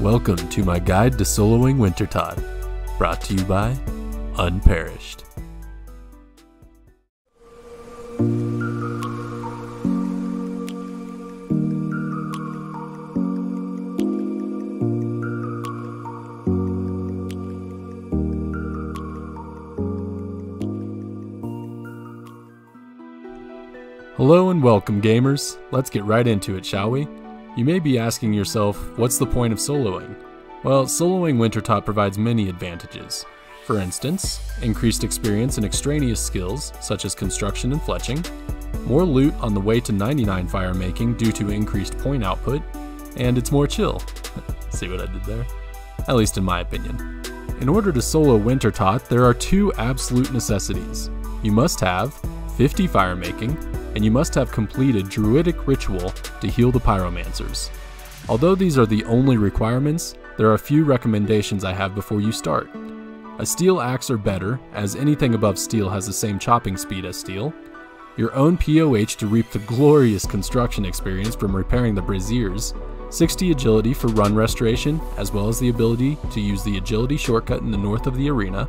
Welcome to my guide to soloing Wintertodt, brought to you by Unperished. Hello and welcome, gamers. Let's get right into it, shall we? You may be asking yourself, what's the point of soloing? Well, soloing Wintertodt provides many advantages. For instance, increased experience in extraneous skills, such as construction and fletching, more loot on the way to 99 fire making due to increased point output, and it's more chill. See what I did there? At least in my opinion. In order to solo Wintertodt, there are two absolute necessities. You must have 50 fire making, and you must have completed Druidic Ritual to heal the Pyromancers. Although these are the only requirements, there are a few recommendations I have before you start. A steel axe or better, as anything above steel has the same chopping speed as steel. Your own POH to reap the glorious construction experience from repairing the braziers. 60 agility for run restoration, as well as the ability to use the agility shortcut in the north of the arena.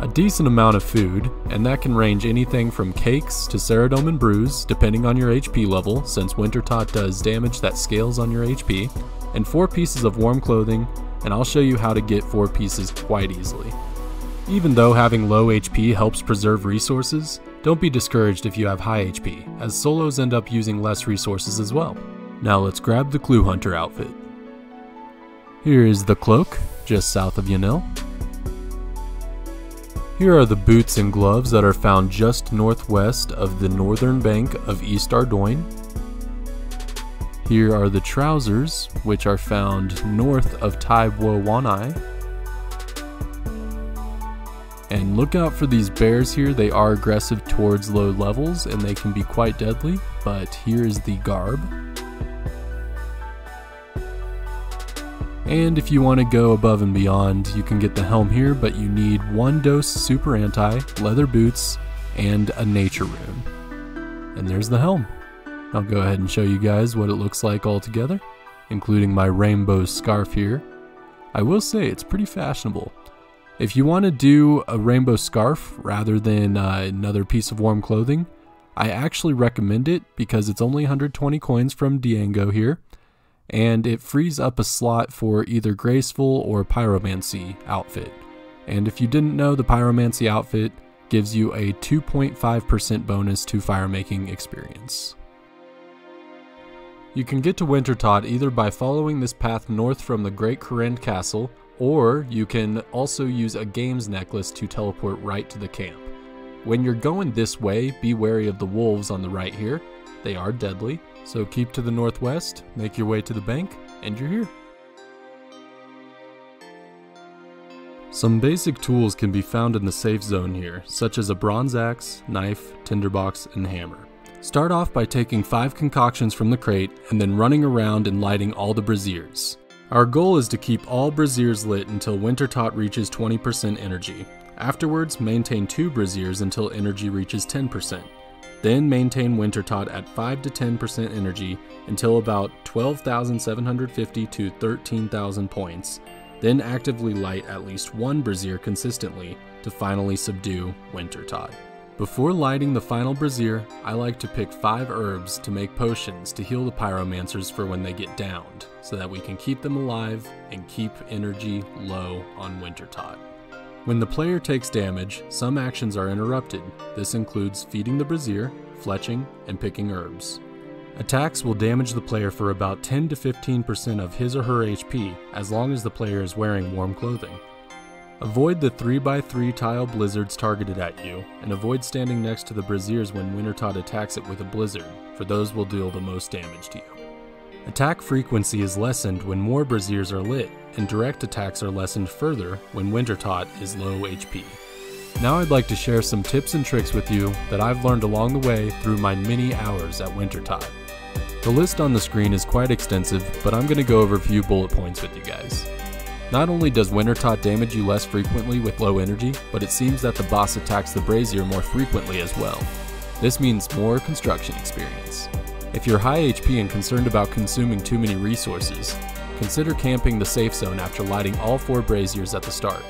A decent amount of food, and that can range anything from cakes to ceridome and brews, depending on your HP level, since Wintertodt does damage that scales on your HP, and 4 pieces of warm clothing, and I'll show you how to get 4 pieces quite easily. Even though having low HP helps preserve resources, don't be discouraged if you have high HP, as solos end up using less resources as well. Now let's grab the Clue Hunter outfit. Here is the cloak, just south of Yanil. Here are the boots and gloves that are found just northwest of the northern bank of East Ardoin. Here are the trousers, which are found north of Taiwowanai. And look out for these bears here, they are aggressive towards low levels and they can be quite deadly, but here is the garb. And if you want to go above and beyond, you can get the helm here, but you need 1 dose super anti, leather boots, and a nature rune. And there's the helm. I'll go ahead and show you guys what it looks like all together, including my rainbow scarf here. I will say it's pretty fashionable. If you want to do a rainbow scarf rather than another piece of warm clothing, I actually recommend it because it's only 120 coins from Diango here, and it frees up a slot for either Graceful or Pyromancy Outfit. And if you didn't know, the Pyromancy Outfit gives you a 2.5% bonus to firemaking experience. You can get to Wintertodt either by following this path north from the Great Corrend Castle, or you can also use a game's necklace to teleport right to the camp. When you're going this way, be wary of the wolves on the right here. They are deadly. So keep to the northwest, make your way to the bank, and you're here. Some basic tools can be found in the safe zone here, such as a bronze axe, knife, tinderbox, and hammer. Start off by taking 5 concoctions from the crate and then running around and lighting all the braziers. Our goal is to keep all braziers lit until Wintertodt reaches 20% energy. Afterwards, maintain 2 braziers until energy reaches 10%. Then maintain Wintertodt at 5 to 10% energy until about 12,750 to 13,000 points, then actively light at least 1 brazier consistently to finally subdue Wintertodt. Before lighting the final brazier, I like to pick 5 herbs to make potions to heal the Pyromancers for when they get downed, so that we can keep them alive and keep energy low on Wintertodt. When the player takes damage, some actions are interrupted. This includes feeding the brazier, fletching, and picking herbs. Attacks will damage the player for about 10 to 15% of his or her HP as long as the player is wearing warm clothing. Avoid the 3x3 tile blizzards targeted at you, and avoid standing next to the braziers when Wintertodt attacks it with a blizzard, for those will deal the most damage to you. Attack frequency is lessened when more braziers are lit, and direct attacks are lessened further when Wintertodt is low HP. Now I'd like to share some tips and tricks with you that I've learned along the way through my many hours at Wintertodt. The list on the screen is quite extensive, but I'm going to go over a few bullet points with you guys. Not only does Wintertodt damage you less frequently with low energy, but it seems that the boss attacks the brazier more frequently as well. This means more construction experience. If you're high HP and concerned about consuming too many resources, consider camping the safe zone after lighting all 4 braziers at the start.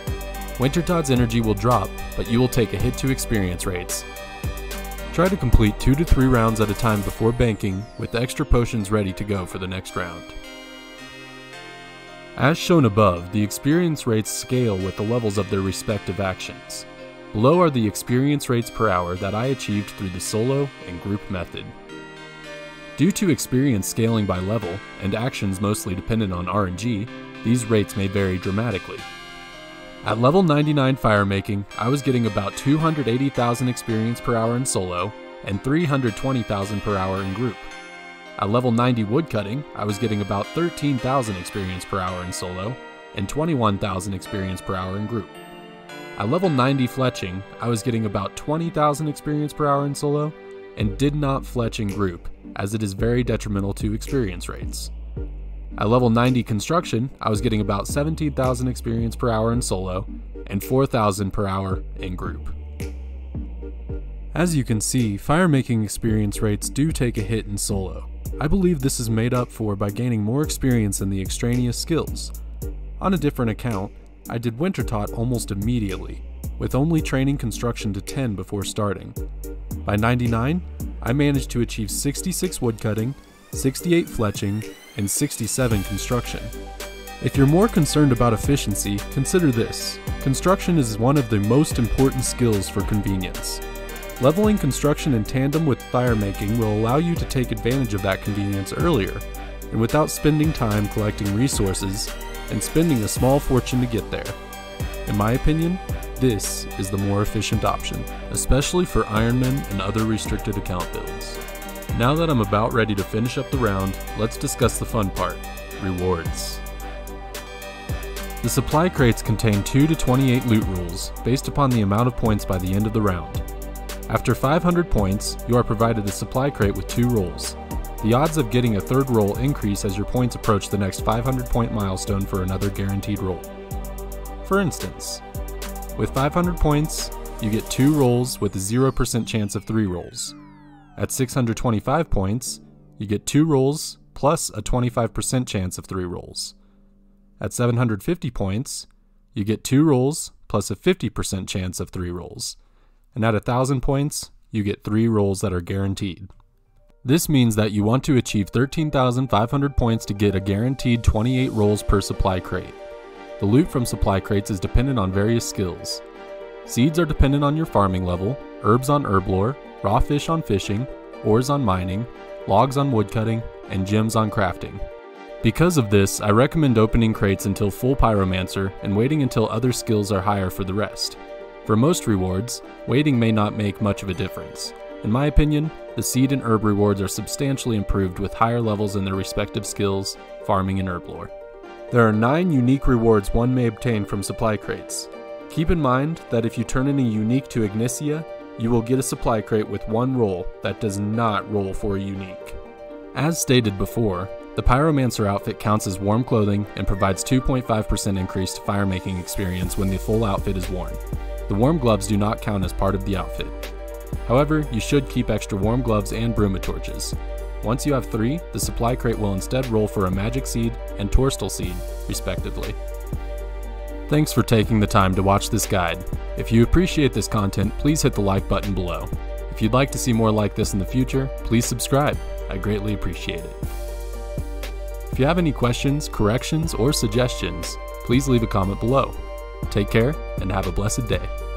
Wintertodt's energy will drop, but you will take a hit to experience rates. Try to complete 2 to 3 rounds at a time before banking, with the extra potions ready to go for the next round. As shown above, the experience rates scale with the levels of their respective actions. Below are the experience rates per hour that I achieved through the solo and group method. Due to experience scaling by level, and actions mostly dependent on RNG, these rates may vary dramatically. At level 99 firemaking, I was getting about 280,000 experience per hour in solo, and 320,000 per hour in group. At level 90 woodcutting, I was getting about 13,000 experience per hour in solo, and 21,000 experience per hour in group. At level 90 fletching, I was getting about 20,000 experience per hour in solo, and did not fletch in group, as it is very detrimental to experience rates. At level 90 construction, I was getting about 17,000 experience per hour in solo, and 4,000 per hour in group. As you can see, firemaking experience rates do take a hit in solo. I believe this is made up for by gaining more experience in the extraneous skills. On a different account, I did Wintertodt almost immediately, with only training construction to 10 before starting. By 99, I managed to achieve 66 woodcutting, 68 fletching, and 67 construction. If you're more concerned about efficiency, consider this. Construction is one of the most important skills for convenience. Leveling construction in tandem with firemaking will allow you to take advantage of that convenience earlier, and without spending time collecting resources and spending a small fortune to get there. In my opinion, this is the more efficient option, especially for Ironmen and other restricted account builds. Now that I'm about ready to finish up the round, let's discuss the fun part, rewards. The supply crates contain 2 to 28 loot rules, based upon the amount of points by the end of the round. After 500 points, you are provided a supply crate with 2 rolls. The odds of getting a 3rd roll increase as your points approach the next 500-point milestone for another guaranteed roll. For instance, with 500 points, you get 2 rolls with a 0% chance of 3 rolls. At 625 points, you get 2 rolls plus a 25% chance of 3 rolls. At 750 points, you get 2 rolls plus a 50% chance of 3 rolls. And at 1,000 points, you get 3 rolls that are guaranteed. This means that you want to achieve 13,500 points to get a guaranteed 28 rolls per supply crate. The loot from supply crates is dependent on various skills. Seeds are dependent on your farming level, herbs on herb lore, raw fish on fishing, ores on mining, logs on woodcutting, and gems on crafting. Because of this, I recommend opening crates until full Pyromancer and waiting until other skills are higher for the rest. For most rewards, waiting may not make much of a difference. In my opinion, the seed and herb rewards are substantially improved with higher levels in their respective skills, farming and herb lore. There are 9 unique rewards one may obtain from supply crates. Keep in mind that if you turn in a unique to Ignisia, you will get a supply crate with 1 roll that does not roll for a unique. As stated before, the Pyromancer outfit counts as warm clothing and provides 2.5% increase to firemaking experience when the full outfit is worn. The warm gloves do not count as part of the outfit. However, you should keep extra warm gloves and bruma torches. Once you have 3, the supply crate will instead roll for a magic seed and Torstol seed, respectively. Thanks for taking the time to watch this guide. If you appreciate this content, please hit the like button below. If you'd like to see more like this in the future, please subscribe. I greatly appreciate it. If you have any questions, corrections, or suggestions, please leave a comment below. Take care and have a blessed day.